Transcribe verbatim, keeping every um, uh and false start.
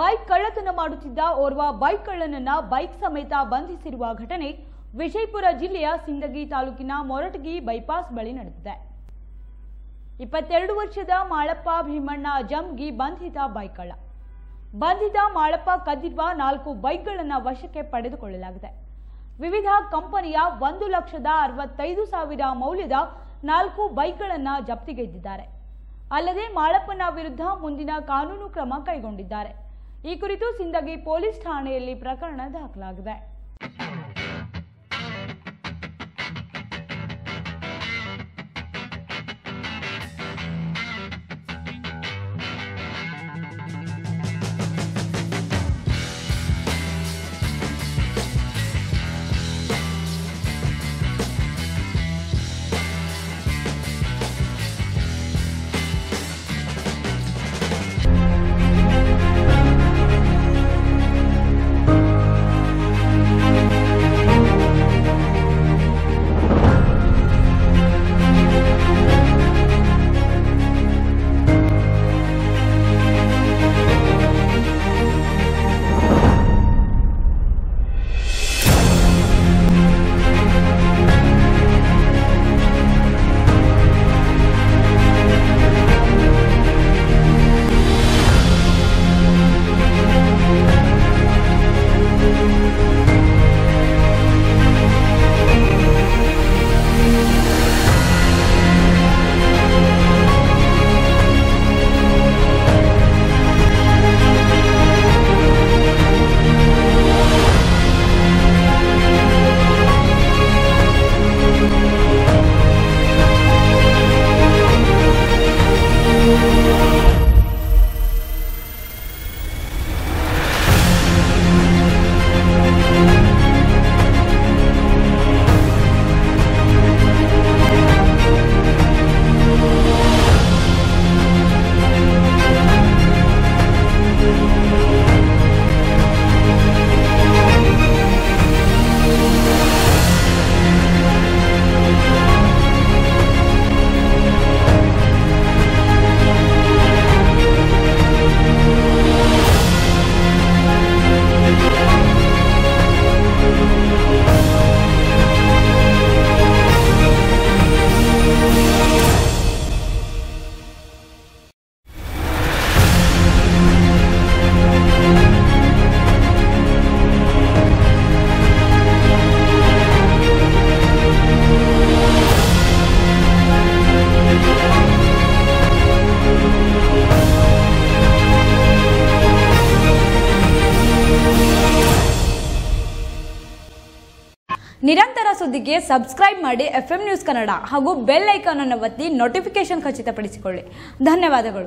Bike ಕಳ್ಳತನ ಮಾಡುತ್ತಿದ್ದ ಓರ್ವ ಬೈಕ್ ಕಳ್ಳನನ್ನ ಬೈಕ್ ಸಮೇತ ಬಂಧಿಸಿರುವ ಘಟನೆ ವಿಜಯಪುರ ಜಿಲ್ಲೆಯ ಸಿಂದಗಿ ತಾಲೂಕಿನ ಮೊರಟಗಿ ಬೈಪಾಸ್ ಬಳಿ ನಡೆದಿದೆ. ಇಪ್ಪತ್ತೆರಡು ವರ್ಷದ ಮಾಳಪ್ಪ ಭೀಮಣ್ಣ ಜಂಗಿ ಬಂಧಿತ ಬೈಕ್ ಕಳ್ಳ. ಬಂಧಿತ ಮಾಳಪ್ಪ ಕದ್ದಿರುವ ನಾಲ್ಕು ಬೈಕ್ಗಳನ್ನು ವಶಕ್ಕೆ ಪಡೆದುಕೊಳ್ಳಲಾಗಿದೆ. ವಿವಿಧ ಕಂಪನಿಯ ಒಂದು ಲಕ್ಷದ ಅರವತ್ತೈದು ಸಾವಿರ ಮೌಲ್ಯದ ನಾಲ್ಕು ಬೈಕ್ಗಳನ್ನು ಜಪ್ತಿಗೆದ್ದಿದ್ದಾರೆ. ಅಲ್ಲದೆ ಮಾಳಪ್ಪನ ವಿರುದ್ಧ ಮುಂದಿನ ಕಾನೂನು ಕ್ರಮ ಕೈಗೊಂಡಿದ್ದಾರೆ. ಈ ಕುರಿತು ಸಿಂದಗಿ ಪೊಲೀಸ್ ಠಾಣೆಯಲ್ಲಿ ಪ್ರಕರಣ ದಾಖಲಾಗಿದೆ. ನಿರಂತರ ಸುದ್ದಿಗೆ ಸಬ್ಸ್ಕ್ರೈಬ್ ಮಾಡಿ ಎಫ್ ಎಂ ನ್ಯೂಸ್ ಕನ್ನಡ ಹಾಗೂ ಬೆಲ್ ಐಕಾನ್ ಅನ್ನು ಒತ್ತಿ ನೋಟಿಫಿಕೇಶನ್ ಖಚಿತಪಡಿಸಿಕೊಳ್ಳಿ. ಧನ್ಯವಾದಗಳು.